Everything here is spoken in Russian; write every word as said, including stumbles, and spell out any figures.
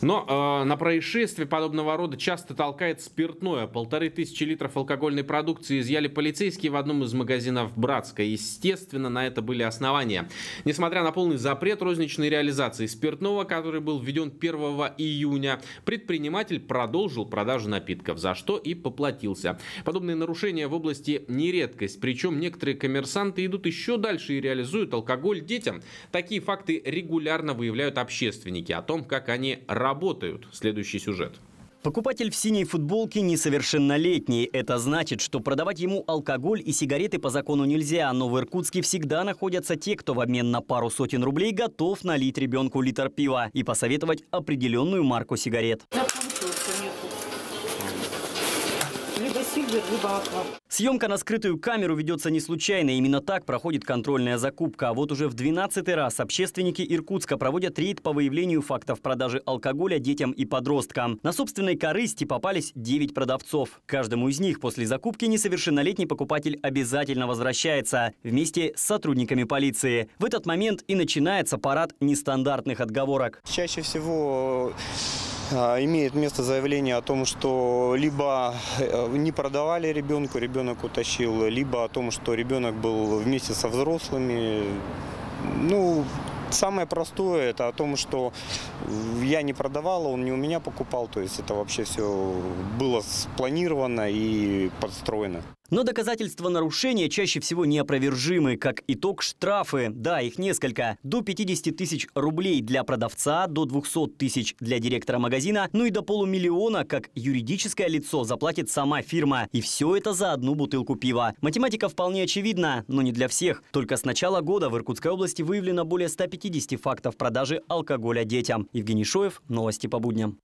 Но э, на происшествие подобного рода часто толкает спиртное. Полторы тысячи литров алкогольной продукции изъяли полицейские в одном из магазинов Братска. Естественно, на это были основания. Несмотря на полный запрет розничной реализации спиртного, который был введен первого июня, предприниматель продолжил продажу напитков, за что и поплатился. Подобные нарушения в области не редкость. Причем некоторые коммерсанты идут еще дальше и реализуют алкоголь детям. Такие факты регулярно выявляют общественники. О том, как они работают. Следующий сюжет. Покупатель в синей футболке несовершеннолетний. Это значит, что продавать ему алкоголь и сигареты по закону нельзя. Но в Иркутске всегда находятся те, кто в обмен на пару сотен рублей готов налить ребенку литр пива и посоветовать определенную марку сигарет. Съемка на скрытую камеру ведется не случайно. Именно так проходит контрольная закупка. А вот уже в двенадцатый раз общественники Иркутска проводят рейд по выявлению фактов продажи алкоголя детям и подросткам. На собственной корысти попались девять продавцов. Каждому из них после закупки несовершеннолетний покупатель обязательно возвращается вместе с сотрудниками полиции. В этот момент и начинается парад нестандартных отговорок. Чаще всего имеет место заявление о том, что либо не продавали ребенку, ребенок утащил, либо о том, что ребенок был вместе со взрослыми. Ну, самое простое – это о том, что я не продавала, он не у меня покупал. То есть это вообще все было спланировано и подстроено. Но доказательства нарушения чаще всего неопровержимы. Как итог, штрафы. Да, их несколько. До пятидесяти тысяч рублей для продавца, до двухсот тысяч для директора магазина, ну и до полумиллиона, как юридическое лицо, заплатит сама фирма. И все это за одну бутылку пива. Математика вполне очевидна, но не для всех. Только с начала года в Иркутской области выявлено более ста пятидесяти фактов продажи алкоголя детям. Евгений Шоев, новости по будням.